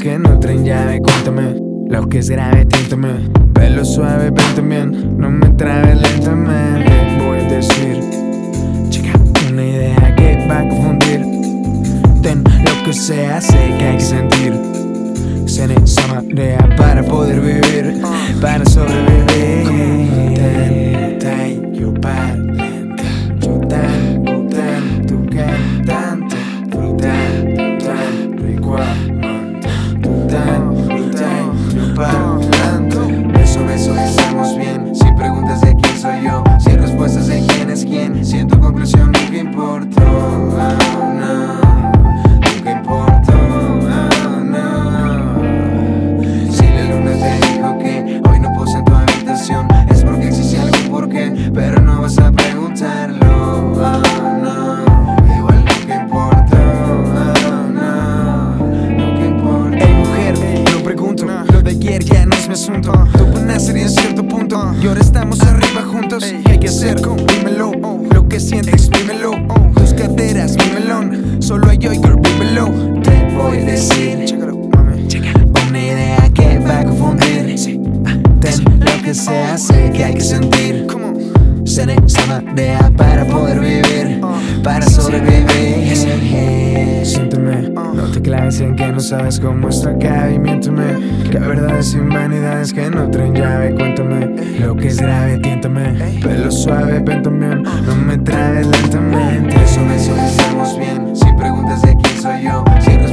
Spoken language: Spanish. quieras que no traen llave, cuéntame lo que es grave, tiéntame. Pelo suave, ven también, no me trabes lentamente. Voy a decir, chica, una idea que va a confundir. Ten lo que sea, sé que hay que sentir. Se necesita marea para poder vivir, para sobrevivir. Ten, ten, yo paro. Tú puedes ser en cierto punto y ahora estamos arriba juntos. ¿Qué hay que hacer? Dímelo, lo que sientes, dímelo. Tus caderas, mi melón, solo hay hoy, girl, dímelo. Te voy a decir, una idea que va a confundir. Ten lo que sea, sé que hay que sentir. Se necesita marea para poder vivir, para sobrevivir. Siénteme, no te claves en que no sabes cómo esto acaba y miénteme. Que verdades sin vanidades que no traen llave, cuéntame lo que es grave, tiéntame. Pelo suave, ven también, no me traes lentamente. Sobre eso estamos bien, si preguntas de quién soy yo, si